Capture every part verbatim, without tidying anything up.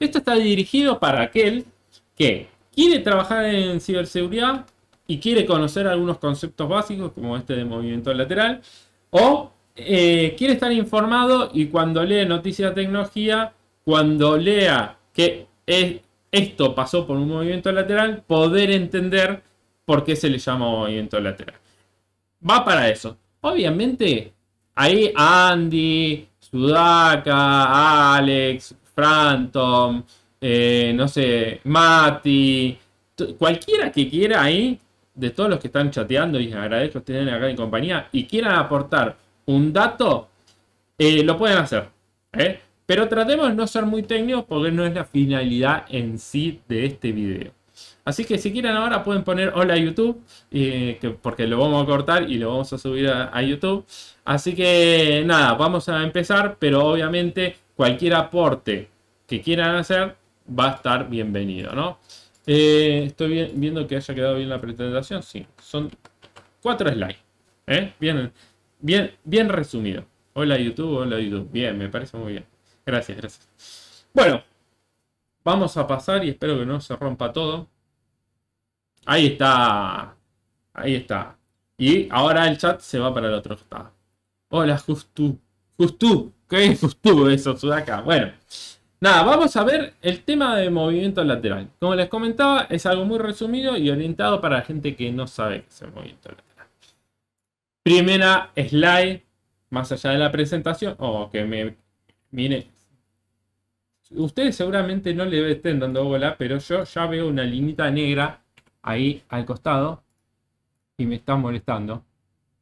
Esto está dirigido para aquel que quiere trabajar en ciberseguridad y quiere conocer algunos conceptos básicos como este de movimiento lateral, o eh, quiere estar informado y cuando lee noticias de tecnología, cuando lea que es, esto pasó por un movimiento lateral, poder entender por qué se le llama movimiento lateral. Va para eso. Obviamente, ahí Andy, Sudaka, Alex, Phantom, eh, no sé, Mati, cualquiera que quiera ahí, de todos los que están chateando, y agradezco que estén acá en compañía, y quieran aportar un dato, eh, lo pueden hacer, ¿eh? Pero tratemos de no ser muy técnicos porque no es la finalidad en sí de este video. Así que si quieren ahora pueden poner hola YouTube, eh, que, porque lo vamos a cortar y lo vamos a subir a, a YouTube. Así que nada, vamos a empezar, pero obviamente cualquier aporte que quieran hacer va a estar bienvenido, ¿no? Eh, estoy bien, viendo que haya quedado bien la presentación, sí, son cuatro slides, ¿eh? Bien, bien, bien resumido. Hola YouTube, hola YouTube, bien, me parece muy bien. Gracias, gracias. Bueno, vamos a pasar y espero que no se rompa todo. Ahí está. Ahí está. Y ahora el chat se va para el otro costado. Hola, Justu. Justu. ¿Qué es Justu eso, Sudaka? Bueno, nada, vamos a ver el tema de movimiento lateral. Como les comentaba, es algo muy resumido y orientado para la gente que no sabe qué es el movimiento lateral. Primera slide, más allá de la presentación. Oh, que me... Miren, ustedes seguramente no le estén dando bola, pero yo ya veo una linita negra ahí al costado y me está molestando.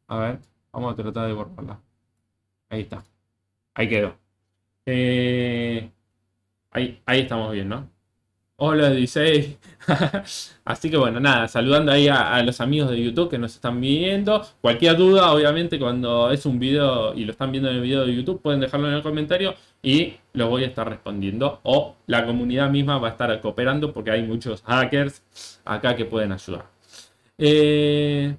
A ver, vamos a tratar de borrarla. Ahí está, ahí quedó. Eh, ahí, ahí estamos bien, ¿no? Hola, dice. Así que bueno, nada, saludando ahí a, a los amigos de YouTube que nos están viendo. Cualquier duda, obviamente, cuando es un video y lo están viendo en el video de YouTube, pueden dejarlo en el comentario y lo voy a estar respondiendo. O la comunidad misma va a estar cooperando porque hay muchos hackers acá que pueden ayudar. Eh...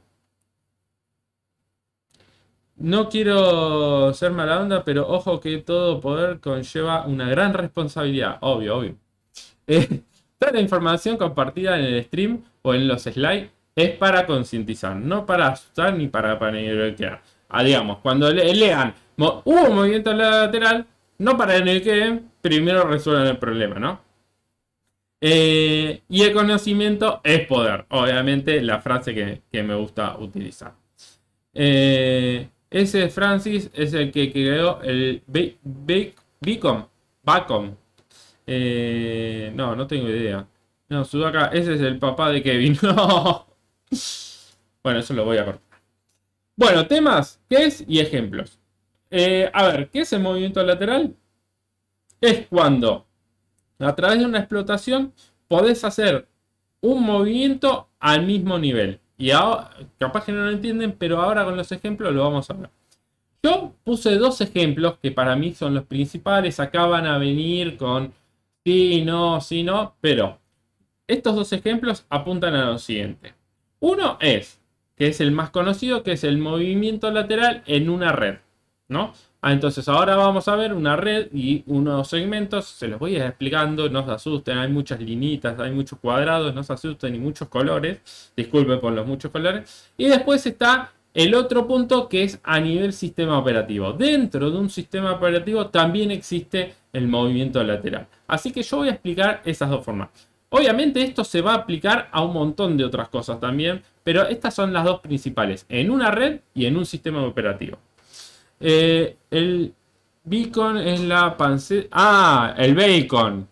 No quiero ser mala onda, pero ojo que todo poder conlleva una gran responsabilidad. Obvio, obvio. Eh, toda la información compartida en el stream o en los slides es para concientizar, no para asustar ni para paniquear. Ah, digamos, cuando le, lean mo, hubo un movimiento lateral, no para en el que primero resuelvan el problema, ¿no? Eh, y el conocimiento es poder, obviamente la frase que, que me gusta utilizar. Eh, ese Francis es el que creó el Bacon. Bacon. Eh, no, no tengo idea. No, Sudaka, ese es el papá de Kevin. No. Bueno, eso lo voy a cortar. Bueno, temas, qué es y ejemplos. Eh, a ver, ¿qué es el movimiento lateral? Es cuando a través de una explotación podés hacer un movimiento al mismo nivel. Y ahora, capaz que no lo entienden, pero ahora con los ejemplos lo vamos a ver. Yo puse dos ejemplos que para mí son los principales. Acá van a venir con... Sí, no, sí, no, pero estos dos ejemplos apuntan a lo siguiente. Uno es, que es el más conocido, que es el movimiento lateral en una red, ¿no? Ah, entonces ahora vamos a ver una red y unos segmentos, se los voy a ir explicando, no se asusten, hay muchas linitas, hay muchos cuadrados, no se asusten y muchos colores, disculpen por los muchos colores. Y después está el otro punto que es a nivel sistema operativo. Dentro de un sistema operativo también existe el movimiento lateral. Así que yo voy a explicar esas dos formas. Obviamente esto se va a aplicar a un montón de otras cosas también, pero estas son las dos principales, en una red y en un sistema operativo. Eh, el bacon es la panceta... ¡Ah! El bacon.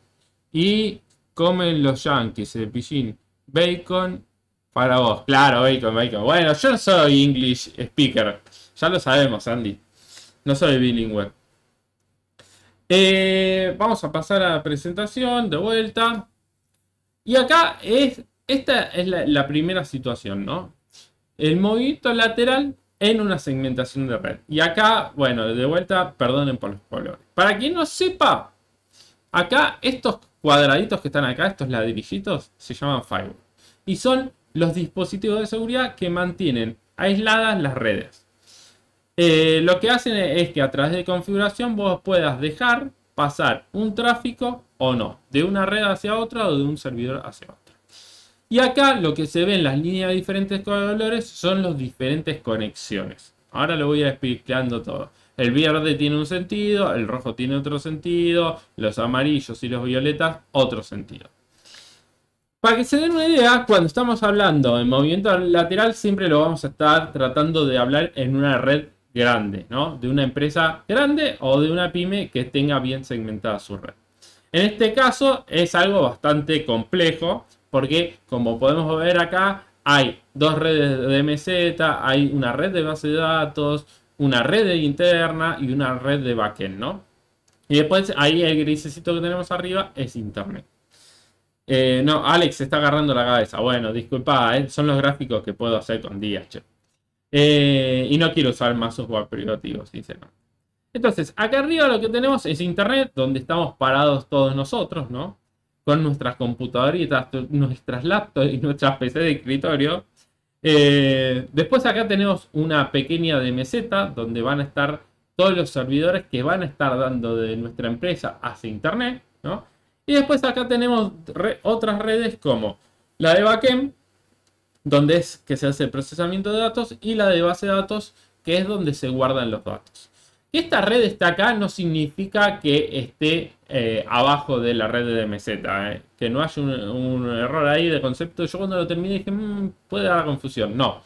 Y comen los yankees, el pillín. Bacon para vos. Claro, bacon, bacon. Bueno, yo no soy English speaker. Ya lo sabemos, Andy. No soy bilingüe. Eh, vamos a pasar a la presentación de vuelta. Y acá es, esta es la, la primera situación, ¿no? El movimiento lateral en una segmentación de red. Y acá, bueno, de vuelta, perdonen por los colores. Para quien no sepa, acá estos cuadraditos que están acá, estos ladrillitos, se llaman firewall. Y son los dispositivos de seguridad que mantienen aisladas las redes. Eh, lo que hacen es que a través de configuración vos puedas dejar pasar un tráfico o no, de una red hacia otra o de un servidor hacia otra. Y acá lo que se ven las líneas de diferentes colores son las diferentes conexiones. Ahora lo voy a ir explicando todo. El verde tiene un sentido, el rojo tiene otro sentido, los amarillos y los violetas otro sentido. Para que se den una idea, cuando estamos hablando de movimiento lateral siempre lo vamos a estar tratando de hablar en una red grande, ¿no? De una empresa grande o de una pyme que tenga bien segmentada su red. En este caso es algo bastante complejo porque, como podemos ver acá, hay dos redes de D M Z, hay una red de base de datos, una red interna y una red de backend, ¿no? Y después ahí el grisecito que tenemos arriba es internet. Eh, no, Alex se está agarrando la cabeza. Bueno, disculpa, ¿eh? Son los gráficos que puedo hacer con D H. Eh, y no quiero usar más software privativo, sinceramente. Entonces, acá arriba lo que tenemos es internet, donde estamos parados todos nosotros, ¿no? Con nuestras computadoritas, nuestras laptops y nuestras P C de escritorio. Eh, después acá tenemos una pequeña D M Z, donde van a estar todos los servidores que van a estar dando de nuestra empresa hacia internet, ¿no? Y después acá tenemos re otras redes como la de backend, donde es que se hace el procesamiento de datos, y la de base de datos, que es donde se guardan los datos. Que esta red está acá no significa que esté eh, abajo de la red de D M Z, eh. Que no haya un, un error ahí de concepto. Yo cuando lo terminé dije, mmm, puede dar confusión. No,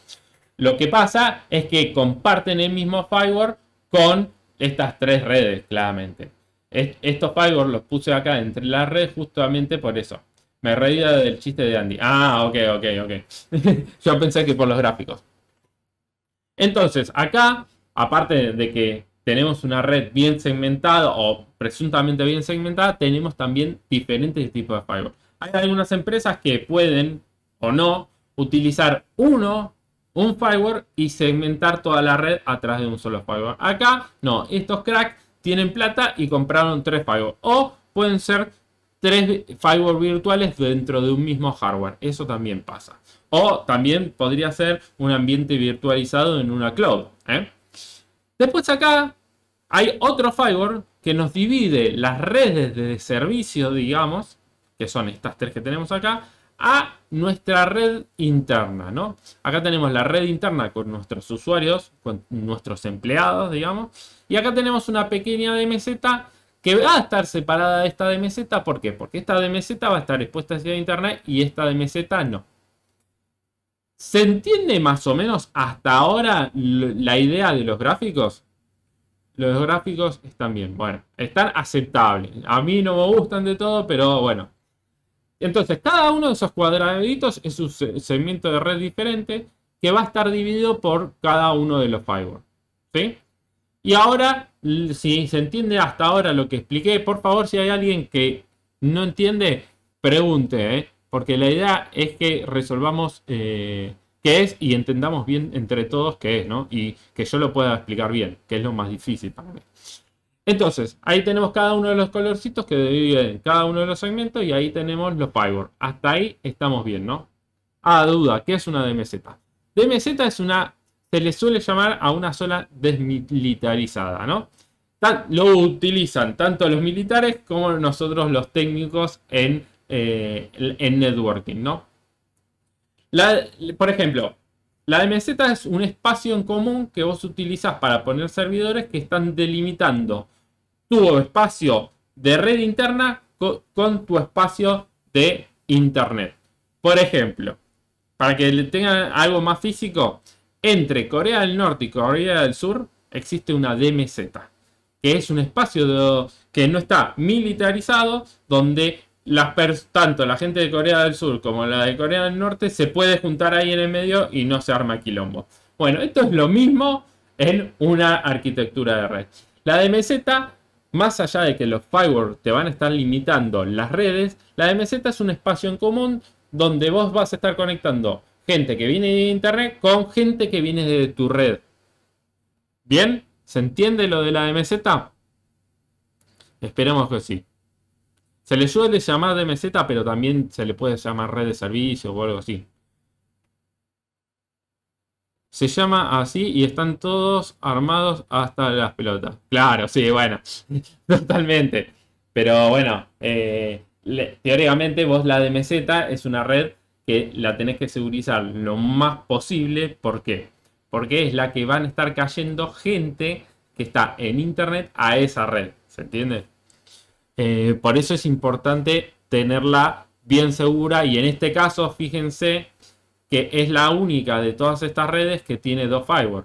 lo que pasa es que comparten el mismo firewall con estas tres redes, claramente. Estos firewalls los puse acá entre las redes justamente por eso. Me reía del chiste de Andy. Ah, ok, ok, ok. Yo pensé que por los gráficos. Entonces, acá, aparte de que tenemos una red bien segmentada o presuntamente bien segmentada, tenemos también diferentes tipos de firewalls. Hay algunas empresas que pueden o no utilizar uno, un firewall y segmentar toda la red atrás de un solo firewall. Acá, no. Estos cracks tienen plata y compraron tres firewalls. O pueden ser tres firewalls virtuales dentro de un mismo hardware. Eso también pasa. O también podría ser un ambiente virtualizado en una cloud, ¿eh? Después acá hay otro firewall que nos divide las redes de servicio, digamos, que son estas tres que tenemos acá, a nuestra red interna, ¿no? Acá tenemos la red interna con nuestros usuarios, con nuestros empleados, digamos. Y acá tenemos una pequeña D M Z que va a estar separada de esta D M Z. ¿Por qué? Porque esta D M Z va a estar expuesta hacia internet y esta D M Z no. ¿Se entiende más o menos hasta ahora la idea de los gráficos? Los gráficos están bien, bueno, están aceptables. A mí no me gustan de todo, pero bueno. Entonces, cada uno de esos cuadraditos es un segmento de red diferente que va a estar dividido por cada uno de los firewalls, ¿sí? Y ahora, si se entiende hasta ahora lo que expliqué, por favor, si hay alguien que no entiende, pregunte, ¿eh? Porque la idea es que resolvamos eh, qué es y entendamos bien entre todos qué es, ¿no? Y que yo lo pueda explicar bien, que es lo más difícil para mí. Entonces, ahí tenemos cada uno de los colorcitos que dividen cada uno de los segmentos y ahí tenemos los firewalls. Hasta ahí estamos bien, ¿no? Ah, duda, ¿qué es una D M Z? D M Z es una, se le suele llamar a una zona desmilitarizada, ¿no? Tan, lo utilizan tanto los militares como nosotros los técnicos en, eh, en networking, ¿no? La, por ejemplo... La D M Z es un espacio en común que vos utilizás para poner servidores que están delimitando tu espacio de red interna con, con tu espacio de internet. Por ejemplo, para que le tengan algo más físico, entre Corea del Norte y Corea del Sur existe una D M Z, que es un espacio de, que no está militarizado, donde Las tanto la gente de Corea del Sur como la de Corea del Norte se puede juntar ahí en el medio y no se arma quilombo. Bueno, esto es lo mismo en una arquitectura de red. La D M Z, más allá de que los firewalls te van a estar limitando las redes, la D M Z es un espacio en común donde vos vas a estar conectando gente que viene de internet con gente que viene de tu red. ¿Bien? ¿Se entiende lo de la D M Z? Esperemos que sí. Se le suele llamar D M Z, pero también se le puede llamar red de servicio o algo así. Se llama así y están todos armados hasta las pelotas. Claro, sí, bueno, totalmente. Pero bueno, eh, le, teóricamente vos la D M Z es una red que la tenés que segurizar lo más posible. ¿Por qué? Porque es la que van a estar cayendo gente que está en internet a esa red. ¿Se entiende? Eh, por eso es importante tenerla bien segura, y en este caso fíjense que es la única de todas estas redes que tiene dos firewall.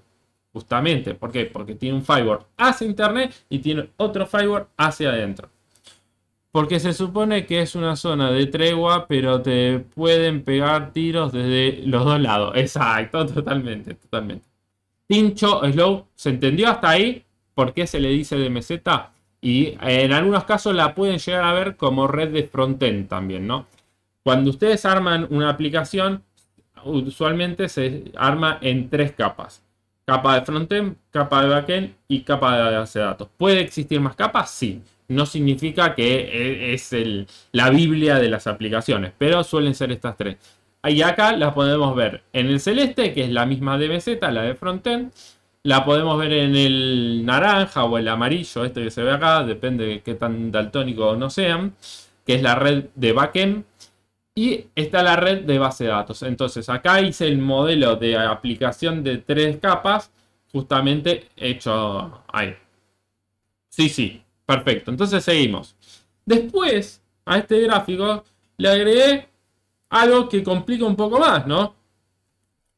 Justamente, ¿por qué? Porque tiene un firewall hacia internet y tiene otro firewall hacia adentro. Porque se supone que es una zona de tregua, pero te pueden pegar tiros desde los dos lados. Exacto, totalmente, totalmente. Tincho, slow, ¿se entendió hasta ahí? ¿Por qué se le dice D M Z? Y en algunos casos la pueden llegar a ver como red de frontend también, ¿no? Cuando ustedes arman una aplicación, usualmente se arma en tres capas. Capa de frontend, capa de backend y capa de base de datos. ¿Puede existir más capas? Sí. No significa que es el, la Biblia de las aplicaciones, pero suelen ser estas tres. Y acá las podemos ver en el celeste, que es la misma D M Z, la de frontend. La podemos ver en el naranja o el amarillo, este que se ve acá, depende de qué tan daltónico no sean, que es la red de backend. Y está la red de base de datos. Entonces acá hice el modelo de aplicación de tres capas, justamente hecho ahí. Sí, sí. Perfecto, entonces seguimos. Después, a este gráfico le agregué algo que complica un poco más, ¿no?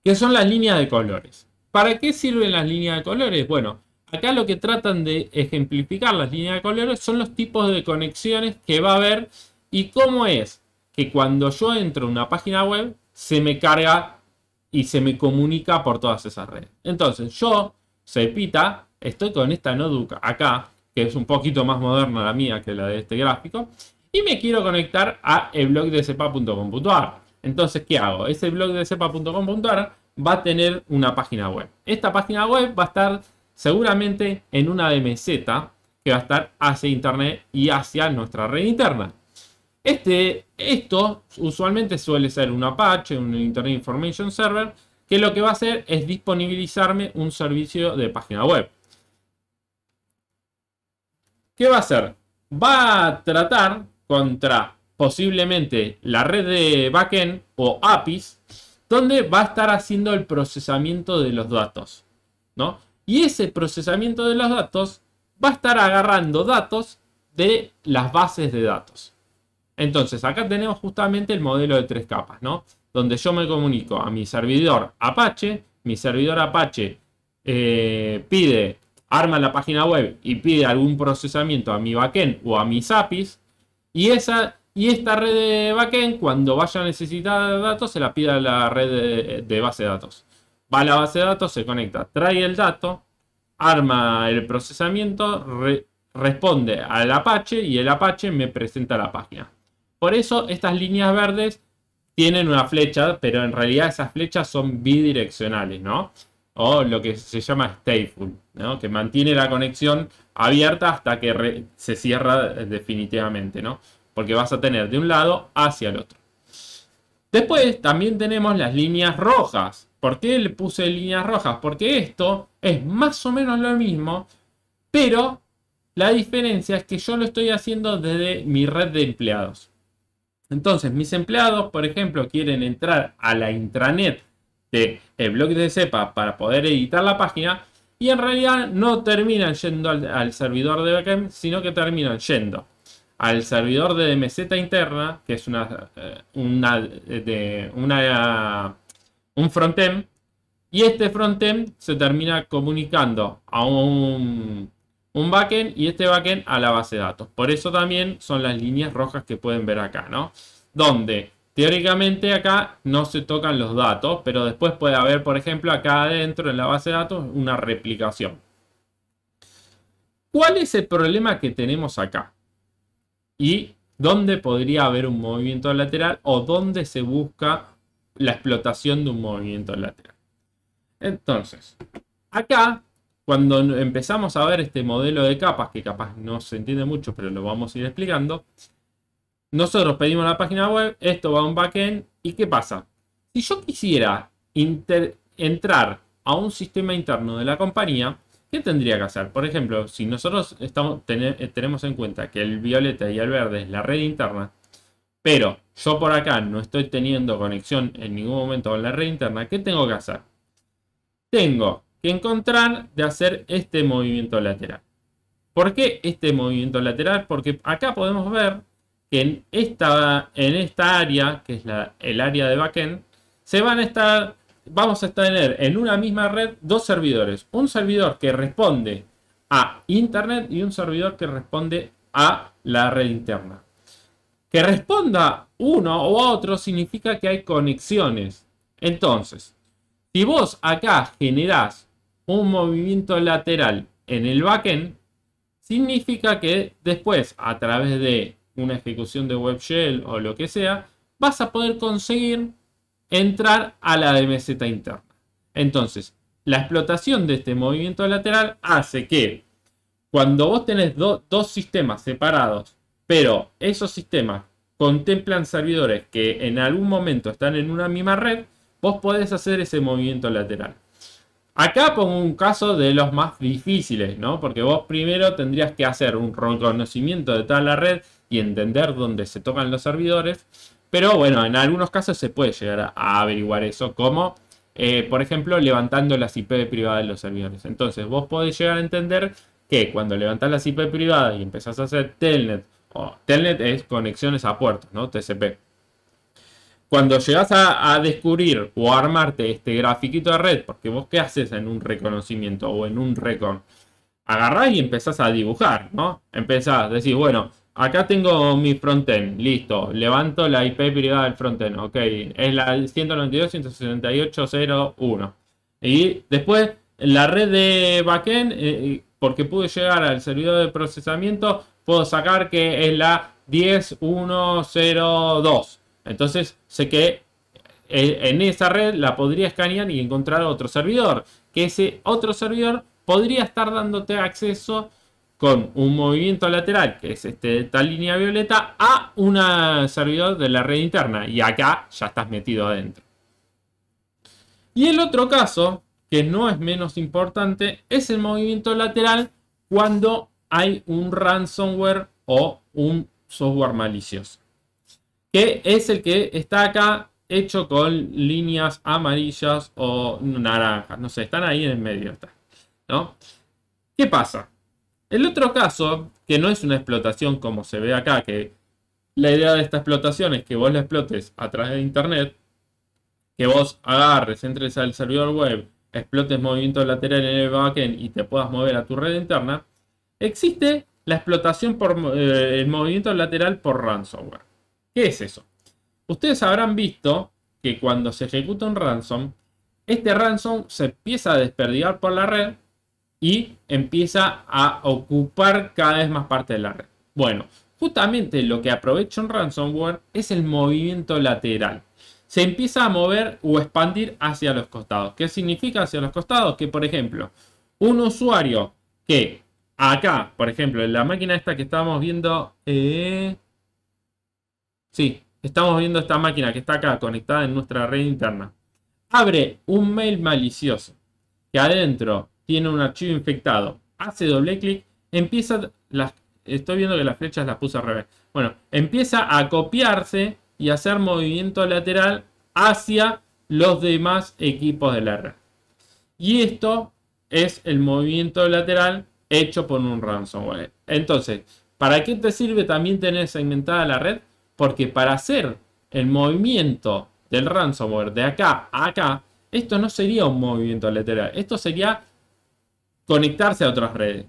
Que son las líneas de colores. ¿Para qué sirven las líneas de colores? Bueno, acá lo que tratan de ejemplificar las líneas de colores son los tipos de conexiones que va a haber y cómo es que cuando yo entro a una página web se me carga y se me comunica por todas esas redes. Entonces yo, Cepita, estoy con esta notebook acá, que es un poquito más moderna la mía que la de este gráfico, y me quiero conectar a el blog de sepa punto com punto a r. Entonces, ¿qué hago? Ese blog de sepa punto com punto a r va a tener una página web. Esta página web va a estar seguramente en una D M Z que va a estar hacia internet y hacia nuestra red interna. Este, esto usualmente suele ser un Apache, un Internet Information Server, que lo que va a hacer es disponibilizarme un servicio de página web. ¿Qué va a hacer? Va a tratar contra posiblemente la red de backend o A P Is, donde va a estar haciendo el procesamiento de los datos, ¿no? Y ese procesamiento de los datos va a estar agarrando datos de las bases de datos. Entonces, acá tenemos justamente el modelo de tres capas, ¿no? Donde yo me comunico a mi servidor Apache, mi servidor Apache eh, pide... arma la página web y pide algún procesamiento a mi backend o a mis A P Is. Y, esa, y esta red de backend, cuando vaya a necesitar datos, se la pide a la red de, de base de datos. Va a la base de datos, se conecta, trae el dato, arma el procesamiento, re, responde al Apache y el Apache me presenta la página. Por eso estas líneas verdes tienen una flecha, pero en realidad esas flechas son bidireccionales, ¿no? O lo que se llama stateful, ¿no? Que mantiene la conexión abierta hasta que re, se cierra definitivamente, ¿no? Porque vas a tener de un lado hacia el otro. Después también tenemos las líneas rojas. ¿Por qué le puse líneas rojas? Porque esto es más o menos lo mismo, pero la diferencia es que yo lo estoy haciendo desde mi red de empleados. Entonces mis empleados, por ejemplo, quieren entrar a la intranet de el blog de Sepa para poder editar la página, y en realidad no terminan yendo al, al servidor de backend, sino que terminan yendo al servidor de D M Z interna, que es una, una, de, una un frontend, y este frontend se termina comunicando a un, un backend, y este backend a la base de datos. Por eso también son las líneas rojas que pueden ver acá, ¿no? Donde teóricamente acá no se tocan los datos, pero después puede haber, por ejemplo, acá adentro en la base de datos una replicación. ¿Cuál es el problema que tenemos acá? ¿Y dónde podría haber un movimiento lateral o dónde se busca la explotación de un movimiento lateral? Entonces, acá, cuando empezamos a ver este modelo de capas, que capaz no se entiende mucho, pero lo vamos a ir explicando. Nosotros pedimos la página web, esto va a un backend, ¿y qué pasa? Si yo quisiera entrar a un sistema interno de la compañía, ¿Qué tendría que hacer? Por ejemplo, si nosotros estamos, ten, tenemos en cuenta que el violeta y el verde es la red interna, pero yo por acá no estoy teniendo conexión en ningún momento con la red interna, ¿qué tengo que hacer? Tengo que encontrar de hacer este movimiento lateral. ¿Por qué este movimiento lateral? Porque acá podemos ver que en esta, en esta área, que es la, el área de backend, se van a estar, vamos a tener en una misma red dos servidores. Un servidor que responde a Internet y un servidor que responde a la red interna. Que responda uno o a otro significa que hay conexiones. Entonces, si vos acá generás un movimiento lateral en el backend, significa que después, a través de una ejecución de webshell o lo que sea, vas a poder conseguir entrar a la D M Z interna. Entonces, la explotación de este movimiento lateral hace que cuando vos tenés do, dos sistemas separados, pero esos sistemas contemplan servidores que en algún momento están en una misma red, vos podés hacer ese movimiento lateral. Acá pongo un caso de los más difíciles, ¿no? Porque vos primero tendrías que hacer un reconocimiento de toda la red y entender dónde se tocan los servidores. Pero bueno, en algunos casos se puede llegar a averiguar eso, como eh, por ejemplo levantando las I P privadas de los servidores. Entonces vos podés llegar a entender que cuando levantás las I P privadas y empezás a hacer telnet, o telnet es conexiones a puertos, ¿no? T C P. Cuando llegás a, a descubrir o a armarte este grafiquito de red, porque vos qué haces en un reconocimiento o en un recon, agarrás y empezás a dibujar, ¿no? Empezás, decís, bueno, acá tengo mi frontend, listo, levanto la I P privada del frontend, ok, es la ciento noventa y dos punto ciento sesenta y ocho punto cero uno. Y después la red de backend, eh, porque pude llegar al servidor de procesamiento, puedo sacar que es la diez punto uno punto cero dos. Entonces sé que en esa red la podría escanear y encontrar otro servidor, que ese otro servidor podría estar dándote acceso con un movimiento lateral, que es este, esta línea violeta, a un servidor de la red interna. Y acá ya estás metido adentro. Y el otro caso, que no es menos importante, es el movimiento lateral cuando hay un ransomware o un software malicioso. Que es el que está acá hecho con líneas amarillas o naranjas. No sé, están ahí en el medio. Está, ¿no? ¿Qué pasa? El otro caso, que no es una explotación como se ve acá, que la idea de esta explotación es que vos la explotes a través de internet, que vos agarres, entres al servidor web, explotes movimiento lateral en el backend y te puedas mover a tu red interna, existe la explotación por eh, el movimiento lateral por ransomware. ¿Qué es eso? Ustedes habrán visto que cuando se ejecuta un ransom, este ransom se empieza a desperdigar por la red y empieza a ocupar cada vez más parte de la red. Bueno, justamente lo que aprovecha un ransomware es el movimiento lateral. Se empieza a mover o expandir hacia los costados. ¿Qué significa hacia los costados? Que, por ejemplo, un usuario que acá, por ejemplo, en la máquina esta que estamos viendo... Eh, sí, estamos viendo esta máquina que está acá conectada en nuestra red interna. Abre un mail malicioso que adentro tiene un archivo infectado, hace doble clic, empieza, las, estoy viendo que las flechas las puse al revés, bueno, empieza a copiarse y hacer movimiento lateral hacia los demás equipos de la red. Y esto es el movimiento lateral hecho por un ransomware. Entonces, ¿para qué te sirve también tener segmentada la red? Porque para hacer el movimiento del ransomware de acá a acá, esto no sería un movimiento lateral, esto sería conectarse a otras redes.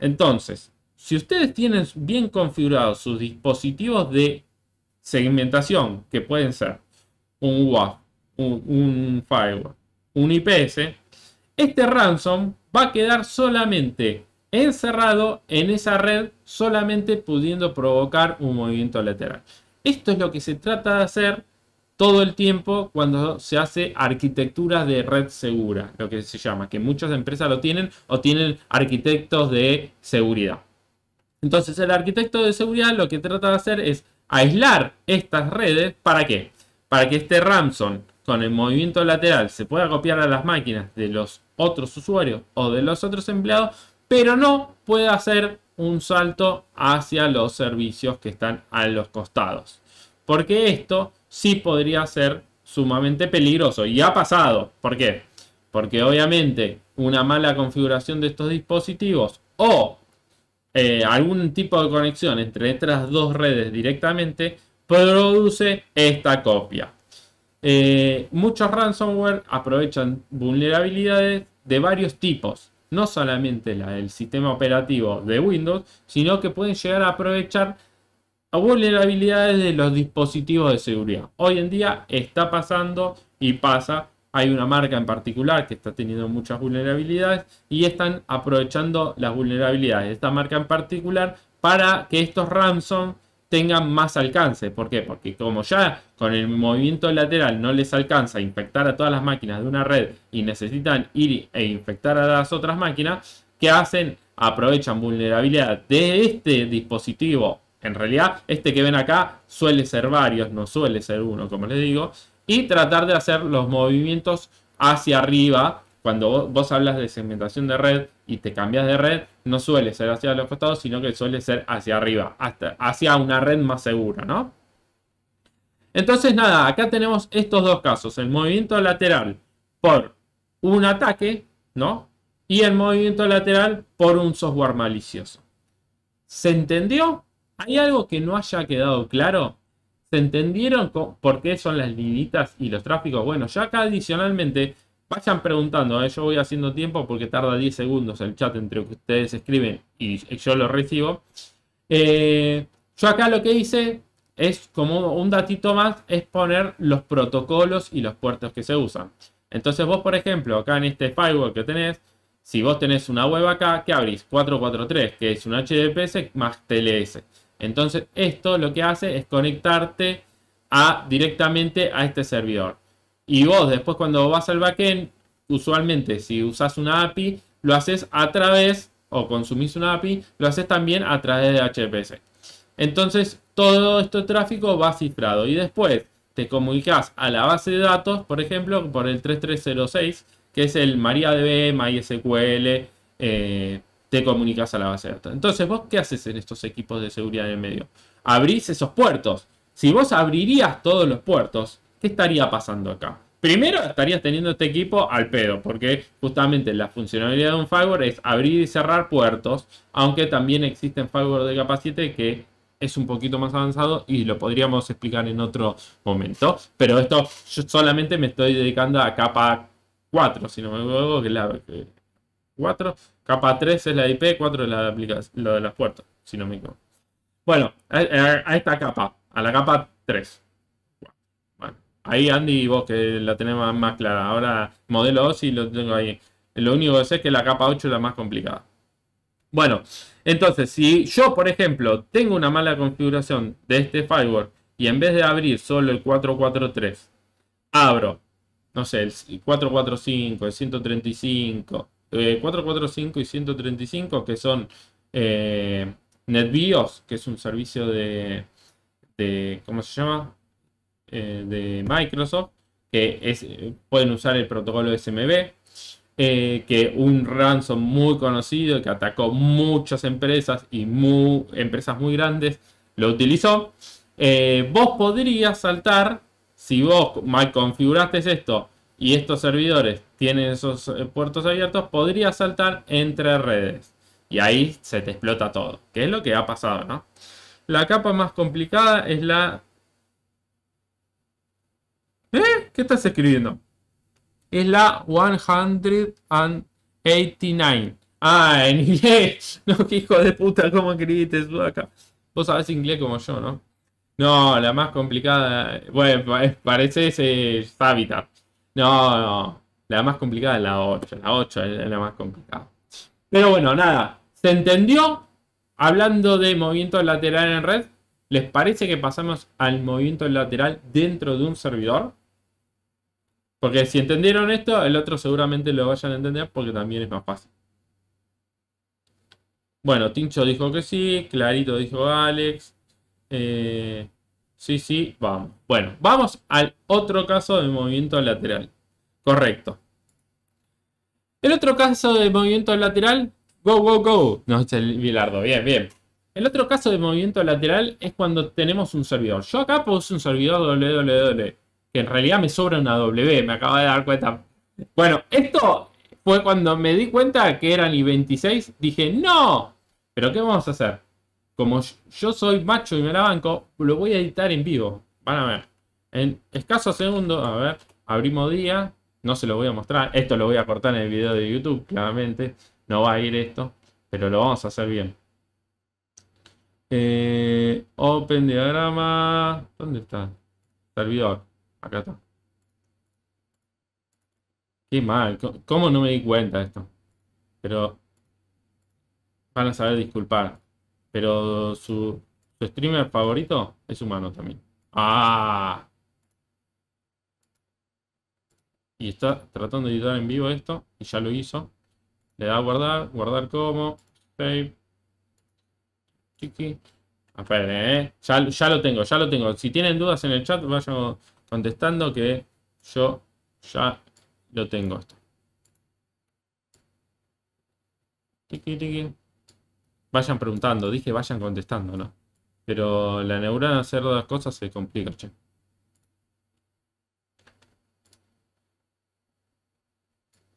Entonces, si ustedes tienen bien configurados sus dispositivos de segmentación, que pueden ser un W A F, un, un firewall, un I P S, este ransom va a quedar solamente encerrado en esa red, solamente pudiendo provocar un movimiento lateral. Esto es lo que se trata de hacer todo el tiempo cuando se hace arquitectura de red segura, lo que se llama, que muchas empresas lo tienen o tienen arquitectos de seguridad. Entonces el arquitecto de seguridad lo que trata de hacer es aislar estas redes, ¿para qué? Para que este ransom con el movimiento lateral se pueda copiar a las máquinas de los otros usuarios o de los otros empleados, pero no puede hacer un salto hacia los servicios que están a los costados. Porque esto sí podría ser sumamente peligroso. Y ha pasado. ¿Por qué? Porque obviamente una mala configuración de estos dispositivos o eh, algún tipo de conexión entre estas dos redes directamente produce esta copia. Eh, muchos ransomware aprovechan vulnerabilidades de varios tipos. No solamente la del sistema operativo de Windows, sino que pueden llegar a aprovechar vulnerabilidades de los dispositivos de seguridad. Hoy en día está pasando y pasa. Hay una marca en particular que está teniendo muchas vulnerabilidades y están aprovechando las vulnerabilidades de esta marca en particular para que estos ransom tengan más alcance. ¿Por qué? Porque como ya con el movimiento lateral no les alcanza a infectar a todas las máquinas de una red y necesitan ir e infectar a las otras máquinas, ¿qué hacen? Aprovechan vulnerabilidad de este dispositivo. En realidad, este que ven acá suele ser varios, no suele ser uno, como les digo. Y tratar de hacer los movimientos hacia arriba. Cuando vos, vos hablas de segmentación de red y te cambias de red, no suele ser hacia los costados, sino que suele ser hacia arriba, hasta hacia una red más segura, ¿no? Entonces, nada, acá tenemos estos dos casos. El movimiento lateral por un ataque, ¿no? Y el movimiento lateral por un software malicioso. ¿Se entendió? ¿Hay algo que no haya quedado claro? ¿Se entendieron por qué son las linitas y los tráficos? Bueno, ya acá adicionalmente vayan preguntando. ¿eh? Yo voy haciendo tiempo porque tarda diez segundos el chat entre que ustedes escriben y yo lo recibo. Eh, yo acá lo que hice es como un datito más, es poner los protocolos y los puertos que se usan. Entonces vos, por ejemplo, acá en este firewall que tenés, si vos tenés una web acá, ¿qué abrís? cuatro cuatro tres, que es un H T T P S más T L S. Entonces, esto lo que hace es conectarte a, directamente a este servidor. Y vos, después, cuando vas al backend, usualmente, si usás una A P I, lo haces a través, o consumís una A P I, lo haces también a través de H T T P S. Entonces, todo este tráfico va cifrado. Y después, te comunicas a la base de datos, por ejemplo, por el tres tres cero seis, que es el MariaDB, MySQL, eh... te comunicas a la base de datos. Entonces, ¿vos qué haces en estos equipos de seguridad en el medio? Abrís esos puertos. Si vos abrirías todos los puertos, ¿qué estaría pasando acá? Primero, estarías teniendo este equipo al pedo, porque justamente la funcionalidad de un firewall es abrir y cerrar puertos, aunque también existen firewall de capa siete que es un poquito más avanzado y lo podríamos explicar en otro momento. Pero esto, yo solamente me estoy dedicando a capa cuatro, si no me equivoco, que es la... cuatro, capa tres es la I P, cuatro es la de, aplicación, la de las puertas, si no me equivoco. Bueno, a, a esta capa, a la capa tres. Bueno, ahí Andy y vos que la tenemos más clara. Ahora modelo dos y lo tengo ahí. Lo único que sé es que la capa ocho es la más complicada. Bueno, entonces si yo, por ejemplo, tengo una mala configuración de este firewall y en vez de abrir solo el cuatro cuatro tres, abro, no sé, el cuatro cuatro cinco, el ciento treinta y cinco... cuatro cuatro cinco y ciento treinta y cinco, que son eh, NetBIOS, que es un servicio de, de ¿cómo se llama? Eh, de Microsoft, que es, pueden usar el protocolo S M B, eh, que un ransom muy conocido que atacó muchas empresas y muy, empresas muy grandes lo utilizó. Eh, vos podrías saltar, si vos mal configuraste esto, y estos servidores tienen esos puertos abiertos, podría saltar entre redes. Y ahí se te explota todo, que es lo que ha pasado, ¿no? La capa más complicada es la... ¿Eh? ¿Qué estás escribiendo? Es la ciento ochenta y nueve. Ah, en inglés. No, qué hijo de puta, ¿cómo escribiste eso acá? Vos sabés inglés como yo, ¿no? No, la más complicada... Bueno, parece ese Habitat. No, no, la más complicada es la ocho, la ocho es la más complicada. Pero bueno, nada, ¿se entendió? Hablando de movimiento lateral en red, ¿les parece que pasamos al movimiento lateral dentro de un servidor? Porque si entendieron esto, el otro seguramente lo vayan a entender porque también es más fácil. Bueno, Tincho dijo que sí, Clarito dijo Alex, eh, Sí, sí, vamos. Bueno, vamos al otro caso de movimiento lateral. Correcto. El otro caso de movimiento lateral... Go, go, go. No, es el bilardo. Bien, bien. El otro caso de movimiento lateral es cuando tenemos un servidor. Yo acá puse un servidor doble u doble u doble u. Que en realidad me sobra una W. Me acabo de dar cuenta. Bueno, esto fue cuando me di cuenta que eran i veintiséis. Dije, no. Pero ¿qué vamos a hacer? Como yo soy macho y me la banco, lo voy a editar en vivo. Van a ver. En escasos segundos. A ver. Abrimos día. No se lo voy a mostrar. Esto lo voy a cortar en el video de YouTube, claramente. No va a ir esto, pero lo vamos a hacer bien. Eh, open diagrama. ¿Dónde está? Servidor. Acá está. Qué mal. ¿Cómo no me di cuenta de esto? Pero van a saber disculpar. Pero su, su streamer favorito es humano también. ¡Ah! Y está tratando de editar en vivo esto. Y ya lo hizo. Le da a guardar, guardar como, save, chiqui. Esperen, eh. Ya, ya lo tengo, ya lo tengo. Si tienen dudas en el chat, vayan contestando que yo ya lo tengo esto. Chiqui, chiqui. Vayan preguntando, dije vayan contestando, ¿no? Pero la neurona hacer dos cosas se complica, che.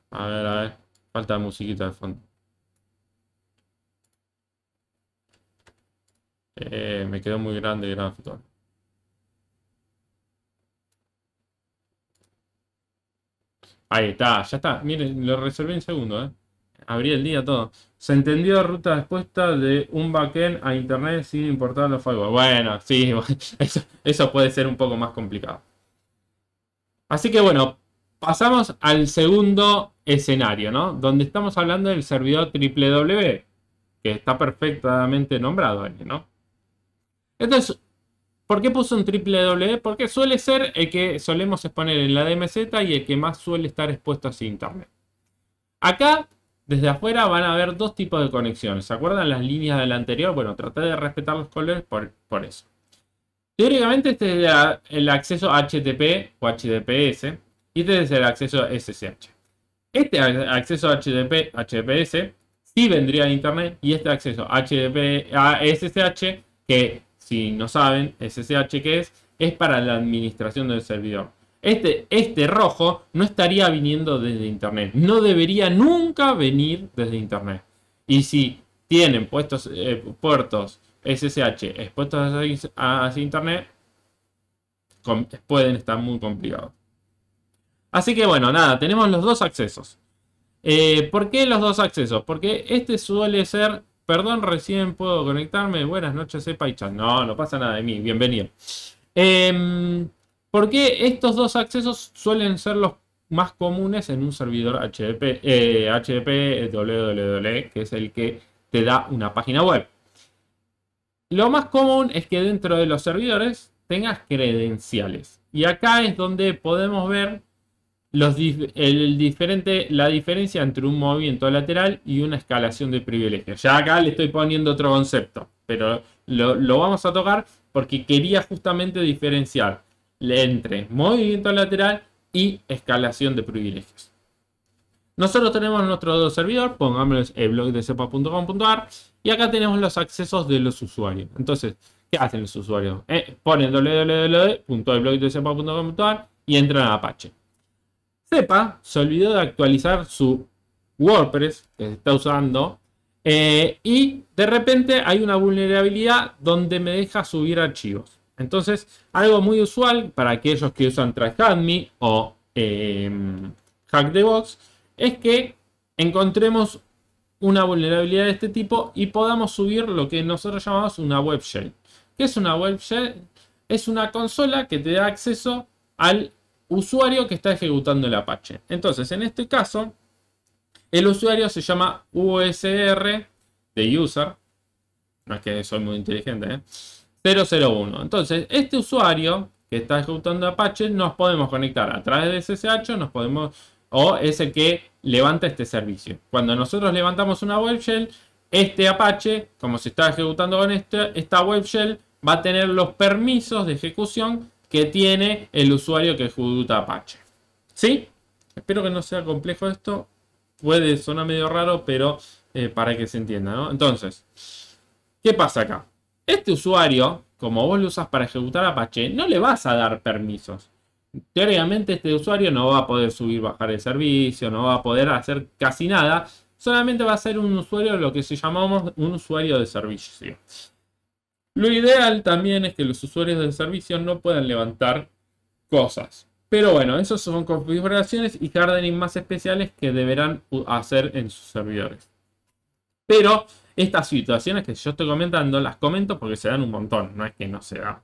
A ver, a ver. Falta musiquita de fondo. Eh, me quedó muy grande el gráfico. Ahí está, ya está. Miren, lo resolví en segundo. Eh. Abrí el día todo. Se entendió ruta de respuesta de un backend a internet sin importar los firewall. Bueno, sí, eso, eso puede ser un poco más complicado. Así que bueno. Pasamos al segundo escenario, ¿no? Donde estamos hablando del servidor triple W, que está perfectamente nombrado ahí, ¿no? Entonces, ¿por qué puso un triple W? Porque suele ser el que solemos exponer en la D M Z y el que más suele estar expuesto hacia internet. Acá, desde afuera, van a haber dos tipos de conexiones. ¿Se acuerdan las líneas del anterior? Bueno, traté de respetar los colores por, por eso. Teóricamente, este es el acceso H T T P o H T T P S. Y este es el acceso S S H. Este acceso H T T P S sí vendría de internet. Y este acceso H T T P a S S H, que si no saben, S S H que es, es para la administración del servidor. Este, este rojo no estaría viniendo desde internet. No debería nunca venir desde internet. Y si tienen puestos, eh, puertos S S H expuestos hacia internet, con, pueden estar muy complicados. Así que bueno, nada, tenemos los dos accesos. Eh, ¿Por qué los dos accesos? Porque este suele ser... Perdón, recién puedo conectarme. Buenas noches, Sepa y Chat. No, no pasa nada de mí. Bienvenido. Eh, ¿Por qué estos dos accesos suelen ser los más comunes en un servidor H T T P, eh, H T T P doble u doble u doble u, que es el que te da una página web? Lo más común es que dentro de los servidores tengas credenciales. Y acá es donde podemos ver... Los, el diferente, la diferencia entre un movimiento lateral y una escalación de privilegios. Ya acá le estoy poniendo otro concepto, pero lo, lo vamos a tocar porque quería justamente diferenciar entre movimiento lateral y escalación de privilegios. Nosotros tenemos nuestro servidor, pongámoslo en el blog de sepa punto com punto ar y acá tenemos los accesos de los usuarios. Entonces, ¿qué hacen los usuarios? Eh, ponen doble u doble u doble u punto el blog de sepa punto com punto ar y entran a Apache. Sepa se olvidó de actualizar su WordPress que se está usando eh, y de repente hay una vulnerabilidad donde me deja subir archivos. Entonces, algo muy usual para aquellos que usan TryHackMe o eh, HackTheBox es que encontremos una vulnerabilidad de este tipo y podamos subir lo que nosotros llamamos una webshell. ¿Qué es una webshell? Es una consola que te da acceso al usuario que está ejecutando el Apache. Entonces, en este caso, el usuario se llama U S R de user. No es que soy muy inteligente, ¿eh? cero cero uno. Entonces, este usuario que está ejecutando Apache nos podemos conectar a través de S S H, nos podemos, o es el que levanta este servicio. Cuando nosotros levantamos una webshell, este Apache, como se está ejecutando con este, esta webshell va a tener los permisos de ejecución que tiene el usuario que ejecuta Apache. ¿Sí? Espero que no sea complejo esto. Puede sonar medio raro, pero eh, para que se entienda, ¿no? Entonces, ¿qué pasa acá? Este usuario, como vos lo usas para ejecutar Apache, no le vas a dar permisos. Teóricamente este usuario no va a poder subir, bajar el servicio, no va a poder hacer casi nada. Solamente va a ser un usuario, lo que se llamamos un usuario de servicio. Lo ideal también es que los usuarios de servicio no puedan levantar cosas. Pero bueno, esas son configuraciones y hardening más especiales que deberán hacer en sus servidores. Pero estas situaciones que yo estoy comentando, las comento porque se dan un montón, no es que no se da.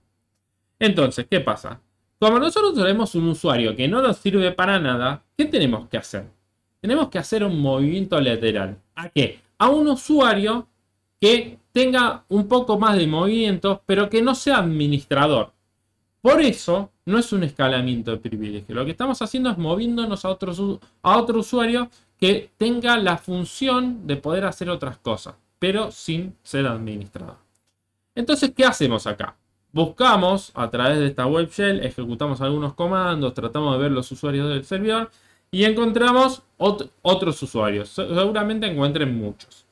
Entonces, ¿qué pasa? Como nosotros tenemos un usuario que no nos sirve para nada, ¿qué tenemos que hacer? Tenemos que hacer un movimiento lateral. ¿A qué? A un usuario que tenga un poco más de movimientos, pero que no sea administrador. Por eso no es un escalamiento de privilegio. Lo que estamos haciendo es moviéndonos a otro, a otro usuario que tenga la función de poder hacer otras cosas, pero sin ser administrador. Entonces, ¿qué hacemos acá? Buscamos a través de esta webshell, ejecutamos algunos comandos, tratamos de ver los usuarios del servidor y encontramos ot- otros usuarios. Seguramente encuentren muchos.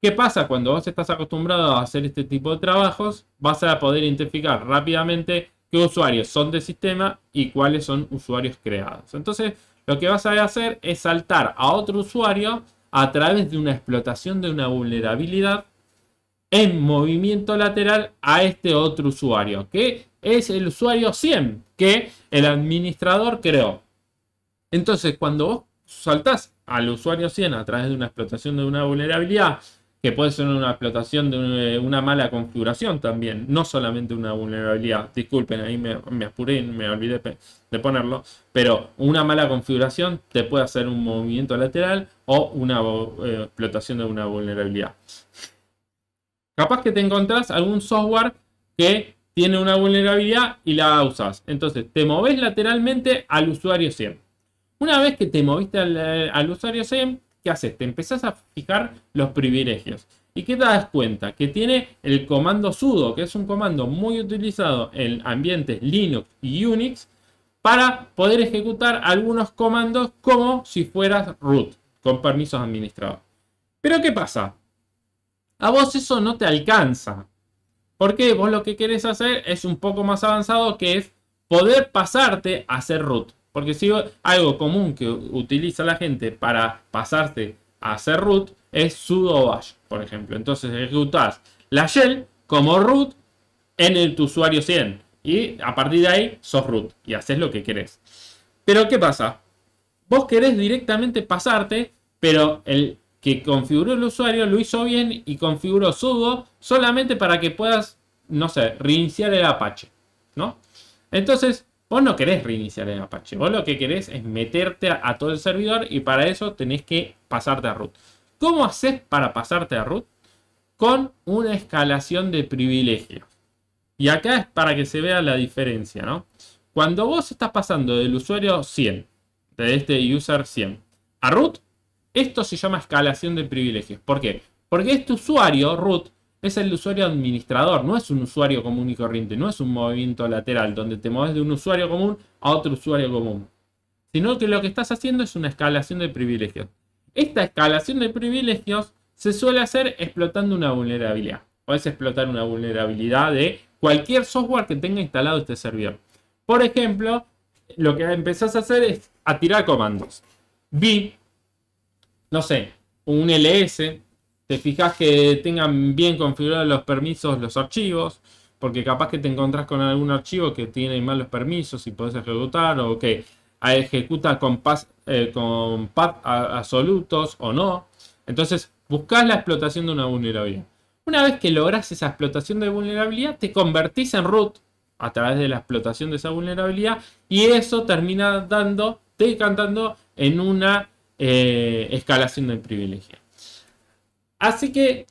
¿Qué pasa? Cuando vos estás acostumbrado a hacer este tipo de trabajos, vas a poder identificar rápidamente qué usuarios son de sistema y cuáles son usuarios creados. Entonces, lo que vas a hacer es saltar a otro usuario a través de una explotación de una vulnerabilidad en movimiento lateral a este otro usuario, que es el usuario cien que el administrador creó. Entonces, cuando vos saltás al usuario cien a través de una explotación de una vulnerabilidad, que puede ser una explotación de una mala configuración también, no solamente una vulnerabilidad, disculpen, ahí me, me apuré, me olvidé de ponerlo, pero una mala configuración te puede hacer un movimiento lateral o una eh, explotación de una vulnerabilidad. Capaz que te encontrás algún software que tiene una vulnerabilidad y la usas. Entonces te movés lateralmente al usuario cien. Una vez que te moviste al, al usuario cien, ¿qué haces? Te empezás a fijar los privilegios. ¿Y qué te das cuenta? Que tiene el comando sudo, que es un comando muy utilizado en ambientes Linux y Unix, para poder ejecutar algunos comandos como si fueras root, con permisos administrados. ¿Pero qué pasa? A vos eso no te alcanza. Porque vos lo que querés hacer es un poco más avanzado, que es poder pasarte a hacer root. Porque si algo común que utiliza la gente para pasarte a hacer root es sudo bash, por ejemplo. Entonces ejecutás la shell como root en el, tu usuario cien. Y a partir de ahí sos root y haces lo que querés. Pero ¿qué pasa? Vos querés directamente pasarte, pero el que configuró el usuario lo hizo bien y configuró sudo solamente para que puedas, no sé, reiniciar el Apache, ¿no? Entonces, vos no querés reiniciar el Apache. Vos lo que querés es meterte a, a todo el servidor y para eso tenés que pasarte a root. ¿Cómo haces para pasarte a root? Con una escalación de privilegios. Y acá es para que se vea la diferencia, ¿no? Cuando vos estás pasando del usuario cien, de este user cien, a root, esto se llama escalación de privilegios. ¿Por qué? Porque este usuario, root, es el usuario administrador. No es un usuario común y corriente. No es un movimiento lateral donde te mueves de un usuario común a otro usuario común. Sino que lo que estás haciendo es una escalación de privilegios. Esta escalación de privilegios se suele hacer explotando una vulnerabilidad. Podés explotar una vulnerabilidad de cualquier software que tenga instalado este servidor. Por ejemplo, lo que empezás a hacer es a tirar comandos. Vi... no sé, un L S, te fijas que tengan bien configurados los permisos, los archivos, porque capaz que te encontrás con algún archivo que tiene malos permisos y podés ejecutar, o que ejecuta con path, eh, con path absolutos o no. Entonces buscás la explotación de una vulnerabilidad. Una vez que lográs esa explotación de vulnerabilidad, te convertís en root a través de la explotación de esa vulnerabilidad y eso termina dando, decantando en una... Eh, escalación de privilegio. Así que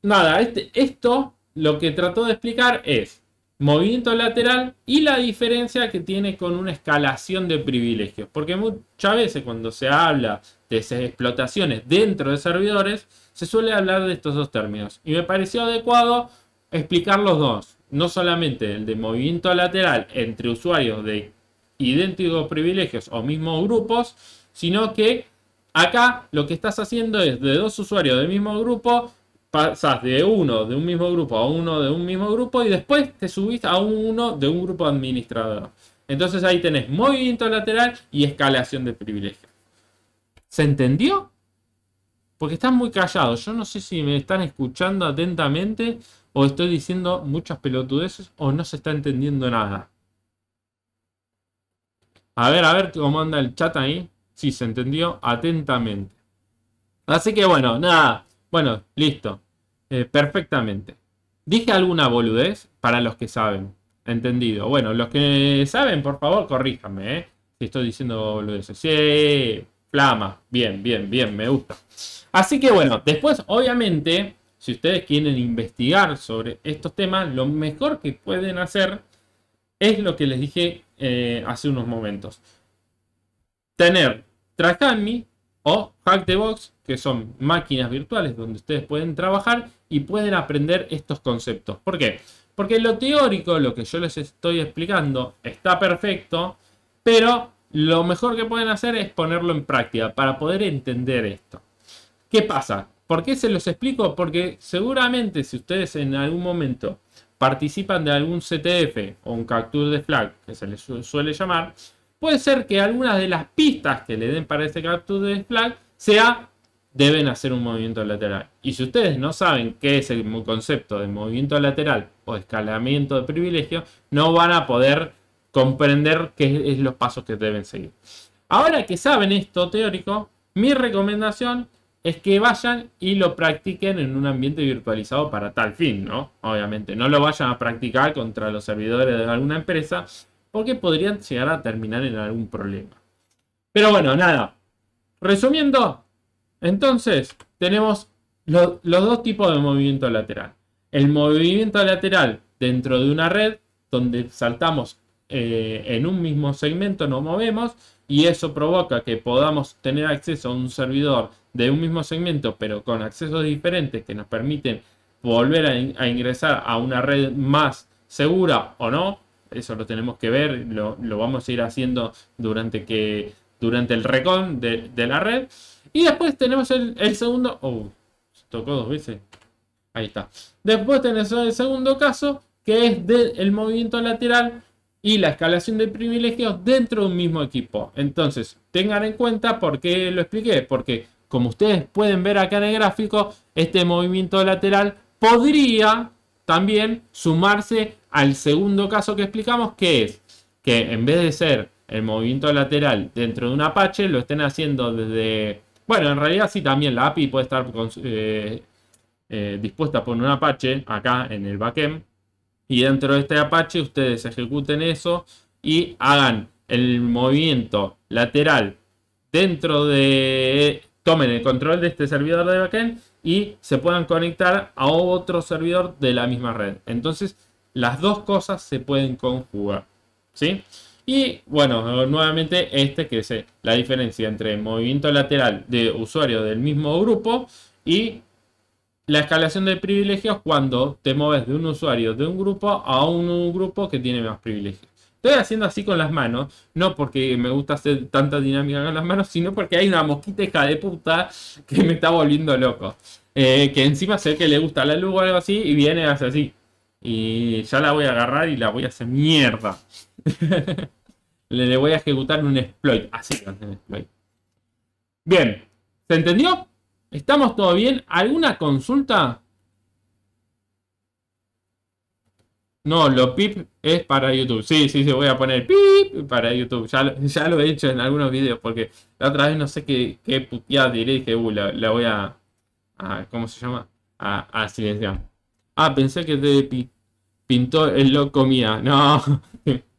nada, este, esto lo que trató de explicar es movimiento lateral y la diferencia que tiene con una escalación de privilegios, porque muchas veces cuando se habla de esas explotaciones dentro de servidores se suele hablar de estos dos términos y me pareció adecuado explicar los dos. No solamente el de movimiento lateral entre usuarios de idénticos privilegios o mismos grupos, sino que acá lo que estás haciendo es de dos usuarios del mismo grupo, pasas de uno de un mismo grupo a uno de un mismo grupo y después te subís a uno de un grupo administrador. Entonces ahí tenés movimiento lateral y escalación de privilegios. ¿Se entendió? Porque están muy callados. Yo no sé si me están escuchando atentamente o estoy diciendo muchas pelotudeces o no se está entendiendo nada. A ver, a ver cómo anda el chat ahí. Sí, se entendió atentamente. Así que bueno, nada. Bueno, listo. Eh, perfectamente. ¿Dije alguna boludez? Para los que saben. Entendido. Bueno, los que saben, por favor, corríjanme, ¿eh? Si estoy diciendo boludeces. Sí, flama. Bien, bien, bien. Me gusta. Así que bueno, después, obviamente, si ustedes quieren investigar sobre estos temas, lo mejor que pueden hacer es lo que les dije eh, hace unos momentos. Tener TryHackMe o HackTheBox, que son máquinas virtuales donde ustedes pueden trabajar y pueden aprender estos conceptos. ¿Por qué? Porque lo teórico, lo que yo les estoy explicando, está perfecto, pero lo mejor que pueden hacer es ponerlo en práctica para poder entender esto. ¿Qué pasa? ¿Por qué se los explico? Porque seguramente si ustedes en algún momento participan de algún C T F o un Capture the Flag, que se les suele llamar, puede ser que algunas de las pistas que le den para este Capture the Flag sea, deben hacer un movimiento lateral. Y si ustedes no saben qué es el concepto de movimiento lateral o escalamiento de privilegio, no van a poder comprender qué es los pasos que deben seguir. Ahora que saben esto teórico, mi recomendación es que vayan y lo practiquen en un ambiente virtualizado para tal fin, ¿no? Obviamente, no lo vayan a practicar contra los servidores de alguna empresa porque podrían llegar a terminar en algún problema. Pero bueno, nada. Resumiendo, entonces tenemos lo, los dos tipos de movimiento lateral. El movimiento lateral dentro de una red donde saltamos eh, en un mismo segmento, nos movemos y eso provoca que podamos tener acceso a un servidor de un mismo segmento pero con accesos diferentes que nos permiten volver a, in- a ingresar a una red más segura o no. Eso lo tenemos que ver, lo, lo vamos a ir haciendo durante, que, durante el recon de, de la red. Y después tenemos el, el segundo... Oh, se tocó dos veces. Ahí está. Después tenemos el segundo caso que es del movimiento lateral y la escalación de privilegios dentro de un mismo equipo. Entonces tengan en cuenta por qué lo expliqué, porque como ustedes pueden ver acá en el gráfico, este movimiento lateral podría también sumarse al segundo caso que explicamos, que es que en vez de ser el movimiento lateral dentro de un Apache, lo estén haciendo desde... Bueno, en realidad sí, también la A P I puede estar con, eh, eh, dispuesta por un Apache acá en el backend. Y dentro de este Apache ustedes ejecuten eso y hagan el movimiento lateral dentro de... Tomen el control de este servidor de backend y se puedan conectar a otro servidor de la misma red. Entonces, las dos cosas se pueden conjugar, ¿sí? Y, bueno, nuevamente, este que es la diferencia entre el movimiento lateral de usuario del mismo grupo y la escalación de privilegios cuando te mueves de un usuario de un grupo a un grupo que tiene más privilegios. Estoy haciendo así con las manos, no porque me gusta hacer tanta dinámica con las manos, sino porque hay una mosquita hija de puta que me está volviendo loco. Eh, que encima sé que le gusta la luz o algo así y viene hacia así. Y ya la voy a agarrar y la voy a hacer mierda. Le voy a ejecutar un exploit. Así, un exploit. Bien, ¿se entendió? ¿Estamos todo bien? ¿Alguna consulta? No, lo pip es para YouTube. Sí, sí, sí, voy a poner pip para YouTube. Ya lo, ya lo he hecho en algunos videos porque la otra vez no sé qué, qué puteada diré y que uh, la, la voy a, a... ¿Cómo se llama? A, a silenciar. Ah, pensé que te pi, pintó el loco mía. No.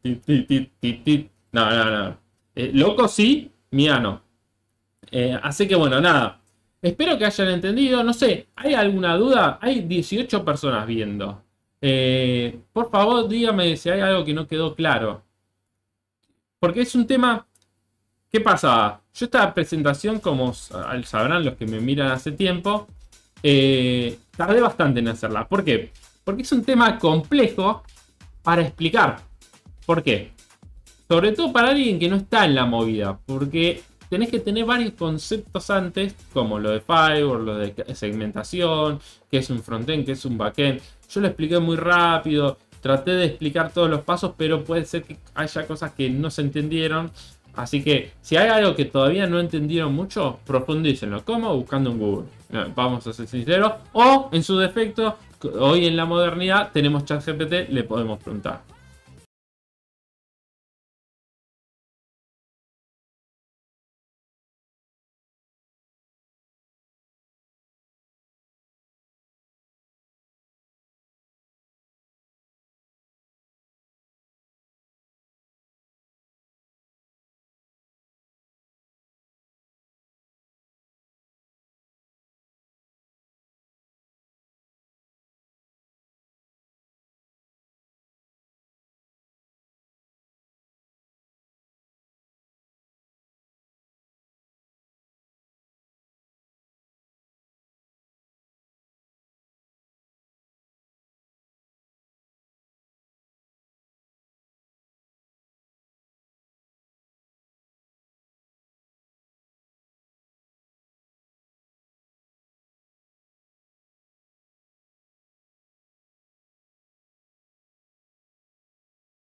No, no, no. Eh, loco sí, mía no. Eh, así que bueno, nada. Espero que hayan entendido. No sé, ¿hay alguna duda? Hay dieciocho personas viendo. Eh, por favor, dígame si hay algo que no quedó claro. Porque es un tema... ¿Qué pasa? Yo esta presentación, como sabrán los que me miran hace tiempo, eh, tardé bastante en hacerla. ¿Por qué? porque es un tema complejo para explicar. ¿Por qué? Sobre todo para alguien que no está en la movida, porque tenés que tener varios conceptos antes, como lo de firewall, lo de segmentación, qué es un frontend, qué es un backend. Yo lo expliqué muy rápido, traté de explicar todos los pasos, pero puede ser que haya cosas que no se entendieron. Así que si hay algo que todavía no entendieron mucho, profundícenlo. ¿Cómo? Buscando en Google. Vamos a ser sinceros. O en su defecto, hoy en la modernidad tenemos ChatGPT, le podemos preguntar.